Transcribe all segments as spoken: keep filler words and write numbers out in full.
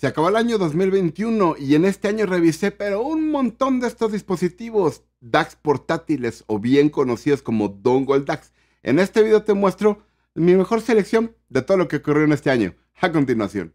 Se acabó el año dos mil veintiuno y en este año revisé pero un montón de estos dispositivos D A Cs portátiles o bien conocidos como dongle D A Cs. En este video te muestro mi mejor selección de todo lo que ocurrió en este año. A continuación.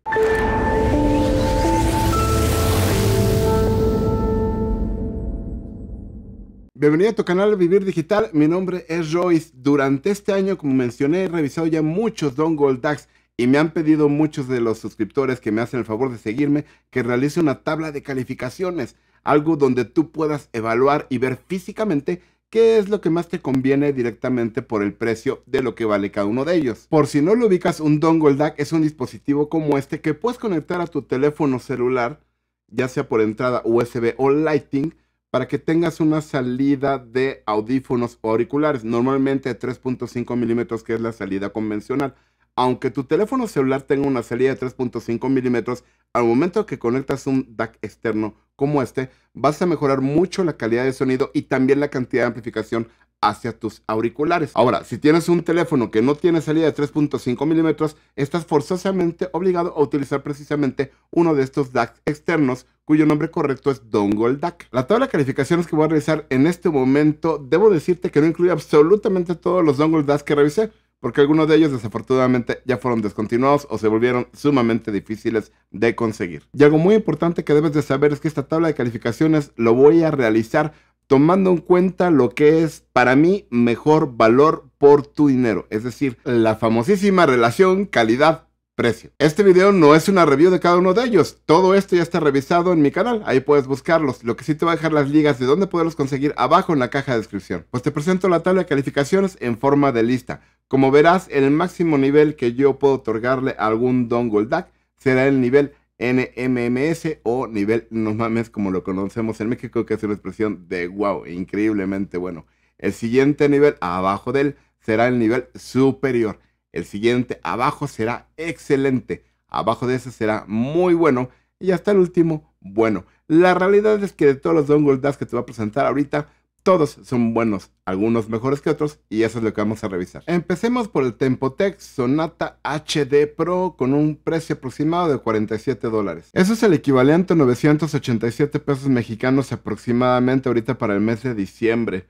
Bienvenido a tu canal Vivir Digital, mi nombre es Royce. Durante este año, como mencioné, he revisado ya muchos dongle D A Cs. Y me han pedido muchos de los suscriptores que me hacen el favor de seguirme que realice una tabla de calificaciones, algo donde tú puedas evaluar y ver físicamente qué es lo que más te conviene directamente por el precio de lo que vale cada uno de ellos. Por si no lo ubicas, un dongle D A C es un dispositivo como este que puedes conectar a tu teléfono celular, ya sea por entrada U S B o Lightning, para que tengas una salida de audífonos o auriculares, normalmente de tres punto cinco milímetros, que es la salida convencional. Aunque tu teléfono celular tenga una salida de tres punto cinco milímetros, al momento que conectas un D A C externo como este, vas a mejorar mucho la calidad de sonido y también la cantidad de amplificación hacia tus auriculares. Ahora, si tienes un teléfono que no tiene salida de tres punto cinco milímetros, estás forzosamente obligado a utilizar precisamente uno de estos D A Cs externos, cuyo nombre correcto es dongle D A C. La tabla de calificaciones que voy a revisar en este momento, debo decirte que no incluye absolutamente todos los dongle D A Cs que revisé, porque algunos de ellos desafortunadamente ya fueron descontinuados o se volvieron sumamente difíciles de conseguir. Y algo muy importante que debes de saber es que esta tabla de calificaciones lo voy a realizar tomando en cuenta lo que es para mí mejor valor por tu dinero, es decir, la famosísima relación calidad-precio. Este video no es una review de cada uno de ellos, todo esto ya está revisado en mi canal, ahí puedes buscarlos. Lo que sí te voy a dejar las ligas de dónde poderlos conseguir abajo en la caja de descripción. Pues te presento la tabla de calificaciones en forma de lista. Como verás, el máximo nivel que yo puedo otorgarle a algún dongle D A C será el nivel N M M S o nivel no mames, como lo conocemos en México, que es una expresión de wow, increíblemente bueno. El siguiente nivel abajo de él será el nivel superior. El siguiente abajo será excelente. Abajo de ese será muy bueno. Y hasta el último, bueno. La realidad es que de todos los dongle D A Cs que te voy a presentar ahorita, todos son buenos, algunos mejores que otros, y eso es lo que vamos a revisar. Empecemos por el Tempotec Sonata H D Pro con un precio aproximado de cuarenta y siete dólares. Eso es el equivalente a novecientos ochenta y siete pesos mexicanos aproximadamente ahorita para el mes de diciembre.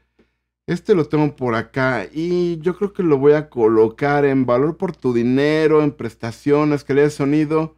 Este lo tengo por acá y yo creo que lo voy a colocar en valor por tu dinero, en prestaciones, calidad de sonido,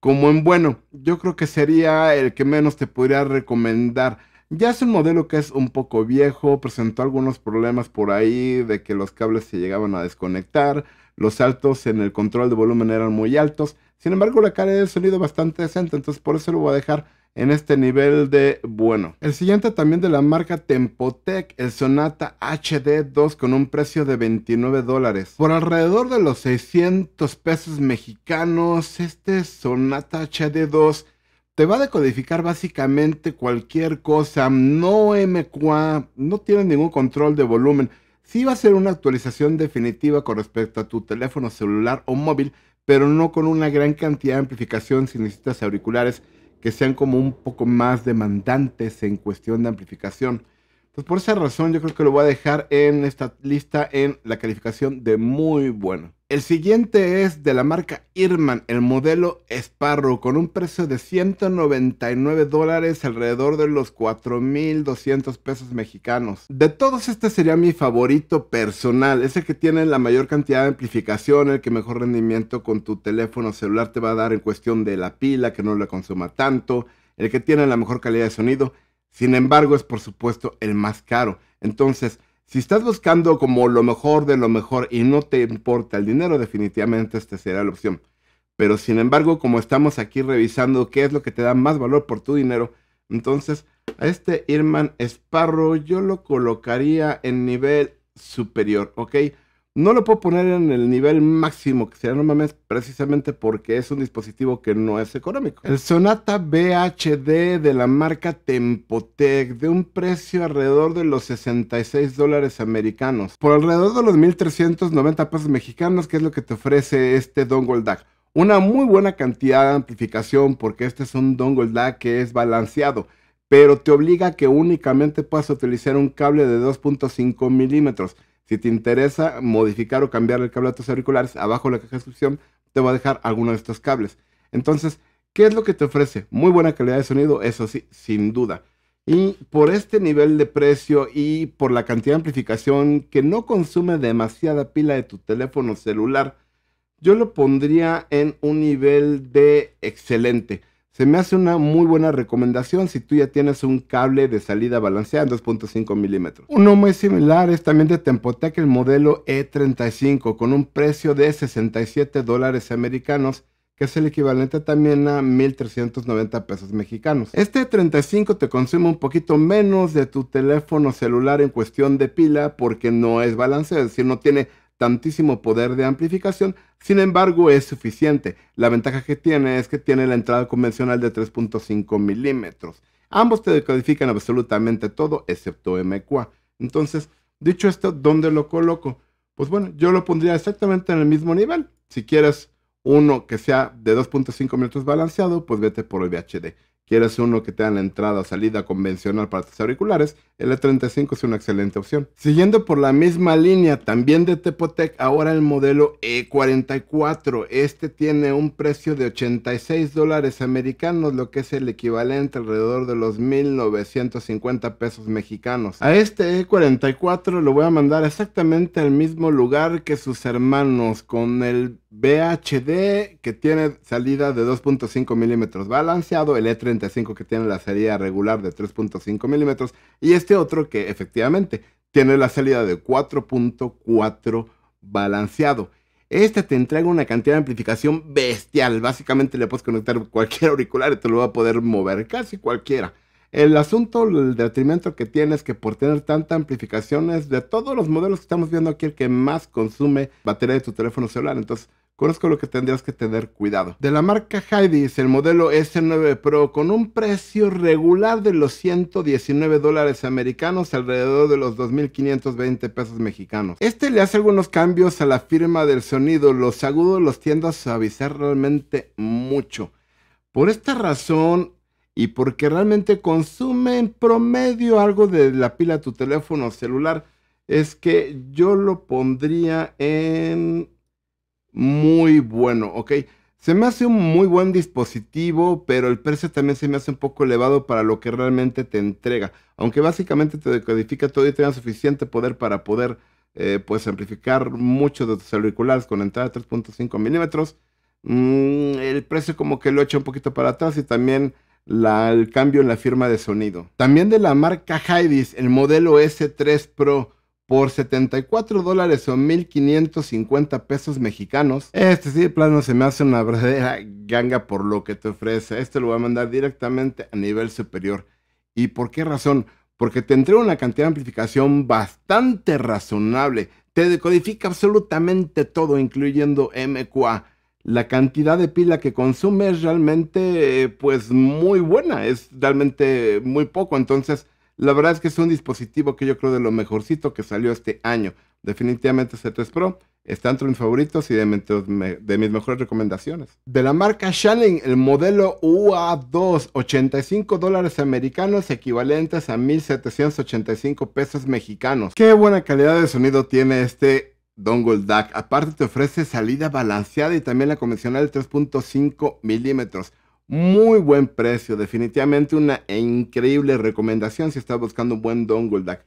como en bueno. Yo creo que sería el que menos te podría recomendar. Ya es un modelo que es un poco viejo, presentó algunos problemas por ahí de que los cables se llegaban a desconectar, los saltos en el control de volumen eran muy altos, sin embargo la calidad del sonido bastante decente, entonces por eso lo voy a dejar en este nivel de bueno. El siguiente también de la marca Tempotec, el Sonata H D dos con un precio de veintinueve dólares. Por alrededor de los seiscientos pesos mexicanos, este Sonata H D dos te va a decodificar básicamente cualquier cosa, no M Q A, no tiene ningún control de volumen. Sí va a ser una actualización definitiva con respecto a tu teléfono celular o móvil, pero no con una gran cantidad de amplificación si necesitas auriculares que sean como un poco más demandantes en cuestión de amplificación. Entonces por esa razón yo creo que lo voy a dejar en esta lista en la calificación de muy bueno. El siguiente es de la marca EarMen, el modelo Sparrow, con un precio de ciento noventa y nueve dólares, alrededor de los cuatro mil doscientos pesos mexicanos. De todos, este sería mi favorito personal, es el que tiene la mayor cantidad de amplificación, el que mejor rendimiento con tu teléfono celular te va a dar en cuestión de la pila, que no la consuma tanto, el que tiene la mejor calidad de sonido. Sin embargo, es por supuesto el más caro. Entonces, si estás buscando como lo mejor de lo mejor y no te importa el dinero, definitivamente esta será la opción. Pero sin embargo, como estamos aquí revisando qué es lo que te da más valor por tu dinero, entonces a este EarMen Sparrow yo lo colocaría en nivel superior, ¿ok? No lo puedo poner en el nivel máximo, que será no mames, precisamente porque es un dispositivo que no es económico. El Sonata B H D de la marca Tempotec, de un precio alrededor de los sesenta y seis dólares americanos. Por alrededor de los mil trescientos noventa pesos mexicanos, que es lo que te ofrece este dongle D A C. Una muy buena cantidad de amplificación, porque este es un dongle D A C que es balanceado, pero te obliga a que únicamente puedas utilizar un cable de dos punto cinco milímetros. Si te interesa modificar o cambiar el cable a tus auriculares, abajo en la caja de descripción te voy a dejar alguno de estos cables. Entonces, ¿Qué es lo que te ofrece? Muy buena calidad de sonido, eso sí, sin duda. Y por este nivel de precio y por la cantidad de amplificación que no consume demasiada pila de tu teléfono celular, yo lo pondría en un nivel de excelente. Se me hace una muy buena recomendación si tú ya tienes un cable de salida balanceada en dos punto cinco milímetros. Uno muy similar es también de Tempotec, el modelo E treinta y cinco, con un precio de sesenta y siete dólares americanos, que es el equivalente también a mil trescientos noventa pesos mexicanos. Este E treinta y cinco te consume un poquito menos de tu teléfono celular en cuestión de pila, porque no es balanceado, es decir, no tiene tantísimo poder de amplificación, sin embargo es suficiente. La ventaja que tiene es que tiene la entrada convencional de tres punto cinco milímetros. Ambos te decodifican absolutamente todo excepto M Q A. Entonces, dicho esto, ¿dónde lo coloco? Pues bueno, yo lo pondría exactamente en el mismo nivel. Si quieres uno que sea de dos punto cinco milímetros balanceado, pues vete por el B H D. Quieres uno que tenga la entrada o salida convencional para tus auriculares, el E treinta y cinco es una excelente opción. Siguiendo por la misma línea, también de Tempotec, ahora el modelo E cuarenta y cuatro. Este tiene un precio de ochenta y seis dólares americanos, lo que es el equivalente alrededor de los mil novecientos cincuenta pesos mexicanos. A este E cuarenta y cuatro lo voy a mandar exactamente al mismo lugar que sus hermanos, con el B H D que tiene salida de dos punto cinco milímetros balanceado, el E treinta y cinco que tiene la salida regular de tres punto cinco milímetros y este otro que efectivamente tiene la salida de cuatro punto cuatro balanceado. Este te entrega una cantidad de amplificación bestial, básicamente le puedes conectar cualquier auricular y te lo va a poder mover casi cualquiera. El asunto, el detrimento que tiene es que por tener tanta amplificación es de todos los modelos que estamos viendo aquí el que más consume batería de tu teléfono celular, entonces conozco lo que tendrías que tener cuidado. De la marca Hidizs, el modelo S nueve Pro con un precio regular de los ciento diecinueve dólares americanos, alrededor de los dos mil quinientos veinte pesos mexicanos. Este le hace algunos cambios a la firma del sonido, los agudos los tiende a suavizar realmente mucho. Por esta razón y porque realmente consume en promedio algo de la pila de tu teléfono celular, es que yo lo pondría en... muy bueno, ok. Se me hace un muy buen dispositivo, pero el precio también se me hace un poco elevado para lo que realmente te entrega. Aunque básicamente te decodifica todo y tenga suficiente poder para poder eh, pues amplificar muchos de tus auriculares con entrada de tres punto cinco milímetros. Mm, el precio como que lo echa un poquito para atrás y también la, el cambio en la firma de sonido. También de la marca Hidizs, el modelo S tres Pro. Por setenta y cuatro dólares o mil quinientos cincuenta pesos mexicanos. Este sí, de plano se me hace una verdadera ganga por lo que te ofrece. Este lo voy a mandar directamente a nivel superior. ¿Y por qué razón? Porque te entrega una cantidad de amplificación bastante razonable. Te decodifica absolutamente todo, incluyendo M Q A. La cantidad de pila que consume es realmente, pues, muy buena. Es realmente muy poco, entonces... la verdad es que es un dispositivo que yo creo de lo mejorcito que salió este año. Definitivamente S tres Pro está entre mis favoritos y de mis mejores recomendaciones. De la marca Shanling, el modelo U A dos, ochenta y cinco dólares americanos equivalentes a mil setecientos ochenta y cinco pesos mexicanos. Qué buena calidad de sonido tiene este dongle D A C. Aparte te ofrece salida balanceada y también la convencional de tres punto cinco milímetros. Muy buen precio, definitivamente una increíble recomendación si estás buscando un buen dongle D A C.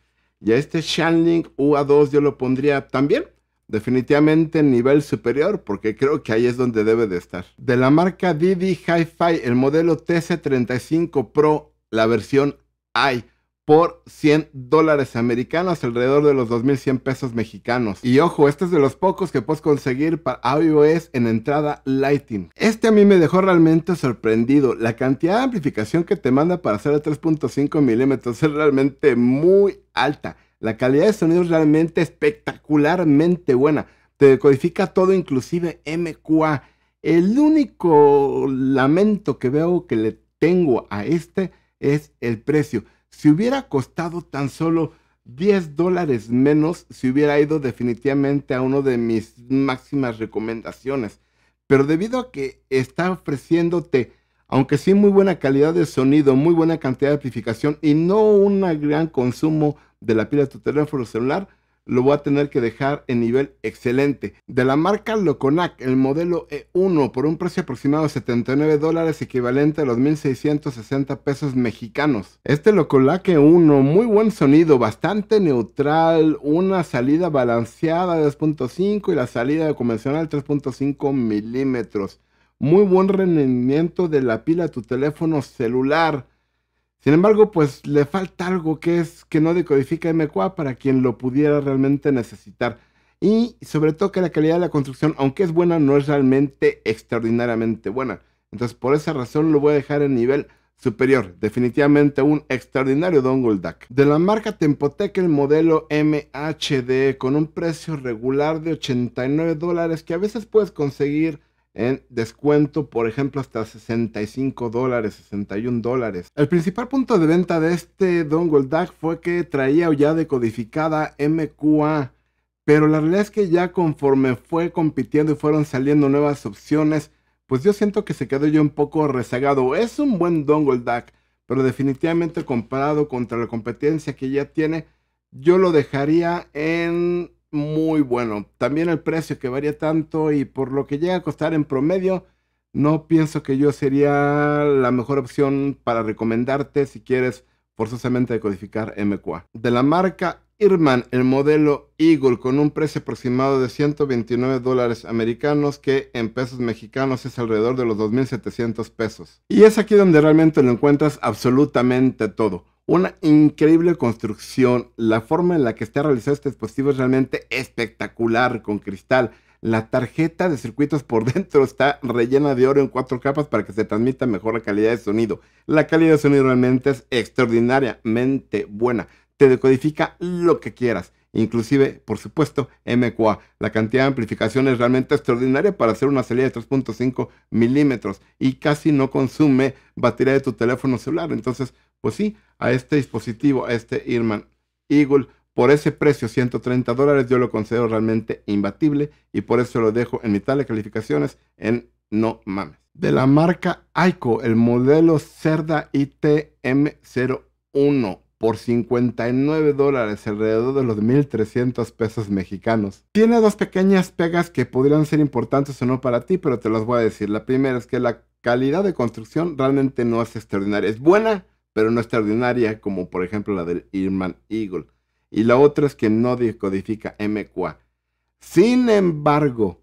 Y a este Shanling U A dos yo lo pondría también definitivamente en nivel superior, porque creo que ahí es donde debe de estar. De la marca D D HiFi, el modelo T C treinta y cinco Pro, la versión I, por cien dólares americanos, alrededor de los dos mil cien pesos mexicanos. Y ojo, este es de los pocos que puedes conseguir para iOS en entrada Lighting. Este a mí me dejó realmente sorprendido. La cantidad de amplificación que te manda para hacer de tres punto cinco milímetros es realmente muy alta. La calidad de sonido es realmente espectacularmente buena. Te decodifica todo, inclusive M Q A. El único lamento que veo que le tengo a este es el precio. Si hubiera costado tan solo diez dólares menos, si hubiera ido definitivamente a uno de mis máximas recomendaciones. Pero debido a que está ofreciéndote, aunque sí muy buena calidad de sonido, muy buena cantidad de amplificación y no un gran consumo de la pila de tu teléfono celular, lo voy a tener que dejar en nivel excelente. De la marca LOCONAQ, el modelo E uno, por un precio aproximado de setenta y nueve dólares, equivalente a los mil seiscientos sesenta pesos mexicanos. Este LOCONAQ E uno, muy buen sonido, bastante neutral, una salida balanceada de dos punto cinco y la salida convencional tres punto cinco milímetros. Muy buen rendimiento de la pila de tu teléfono celular. Sin embargo, pues le falta algo que es que no decodifica M Q A para quien lo pudiera realmente necesitar. Y sobre todo que la calidad de la construcción, aunque es buena, no es realmente extraordinariamente buena. Entonces por esa razón lo voy a dejar en nivel superior. Definitivamente un extraordinario dongle D A C. De la marca Tempotec, el modelo M H D con un precio regular de ochenta y nueve dólares que a veces puedes conseguir en descuento, por ejemplo, hasta sesenta y cinco dólares, sesenta y un dólares. El principal punto de venta de este dongle D A C fue que traía ya decodificada M Q A, pero la realidad es que ya conforme fue compitiendo y fueron saliendo nuevas opciones, pues yo siento que se quedó yo un poco rezagado. Es un buen dongle D A C, pero definitivamente comparado contra la competencia que ya tiene, yo lo dejaría en muy bueno. También el precio, que varía tanto, y por lo que llega a costar en promedio, no pienso que yo sería la mejor opción para recomendarte si quieres forzosamente decodificar M Q A. De la marca EarMen, el modelo Eagle con un precio aproximado de ciento veintinueve dólares americanos, que en pesos mexicanos es alrededor de los dos mil setecientos pesos. Y es aquí donde realmente lo encuentras absolutamente todo. Una increíble construcción, la forma en la que está realizado este dispositivo es realmente espectacular, con cristal. La tarjeta de circuitos por dentro está rellena de oro en cuatro capas para que se transmita mejor la calidad de sonido. La calidad de sonido realmente es extraordinariamente buena. Te decodifica lo que quieras, inclusive, por supuesto, M Q A. La cantidad de amplificación es realmente extraordinaria para hacer una salida de tres punto cinco milímetros y casi no consume batería de tu teléfono celular. Entonces, pues sí, a este dispositivo, a este EarMen Eagle, por ese precio, ciento treinta dólares, yo lo considero realmente imbatible y por eso lo dejo en mitad de calificaciones en no mames. De la marca Ikko, el modelo Zerda I T M cero uno. Por cincuenta y nueve dólares, alrededor de los mil trescientos pesos mexicanos. Tiene dos pequeñas pegas que podrían ser importantes o no para ti, pero te las voy a decir. La primera es que la calidad de construcción realmente no es extraordinaria. Es buena, pero no extraordinaria, como por ejemplo la del EarMen Eagle. Y la otra es que no decodifica M Q A. Sin embargo,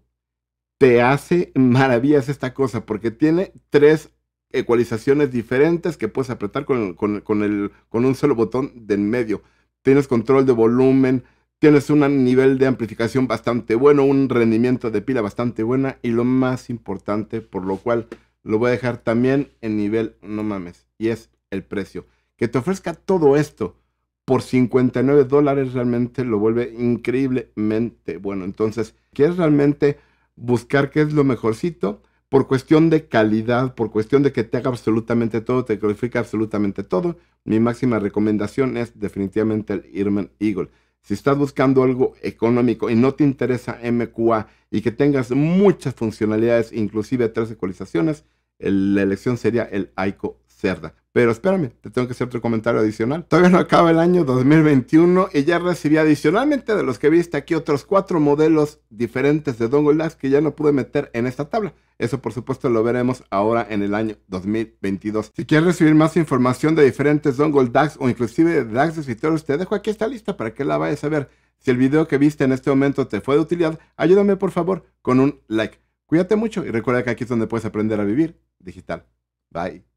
te hace maravillas esta cosa, porque tiene tres ecualizaciones diferentes que puedes apretar con, con, con, el, con un solo botón de en medio. Tienes control de volumen, tienes un nivel de amplificación bastante bueno, un rendimiento de pila bastante buena y lo más importante, por lo cual lo voy a dejar también en nivel no mames, y es el precio. Que te ofrezca todo esto por cincuenta y nueve dólares realmente lo vuelve increíblemente bueno. Entonces, ¿quieres realmente buscar qué es lo mejorcito? Por cuestión de calidad, por cuestión de que te haga absolutamente todo, te califica absolutamente todo, mi máxima recomendación es definitivamente el EarMen Eagle. Si estás buscando algo económico y no te interesa M Q A y que tengas muchas funcionalidades, inclusive tres ecualizaciones, el, la elección sería el Ikko Zerda. Pero espérame, te tengo que hacer otro comentario adicional. Todavía no acaba el año dos mil veintiuno y ya recibí adicionalmente de los que viste aquí otros cuatro modelos diferentes de dongle D A Cs que ya no pude meter en esta tabla. Eso por supuesto lo veremos ahora en el año dos mil veintidós. Si quieres recibir más información de diferentes dongle D A Cs o inclusive de D A Cs de escritorios, te dejo aquí esta lista para que la vayas a ver. Si el video que viste en este momento te fue de utilidad, ayúdame por favor con un like. Cuídate mucho y recuerda que aquí es donde puedes aprender a vivir digital. Bye.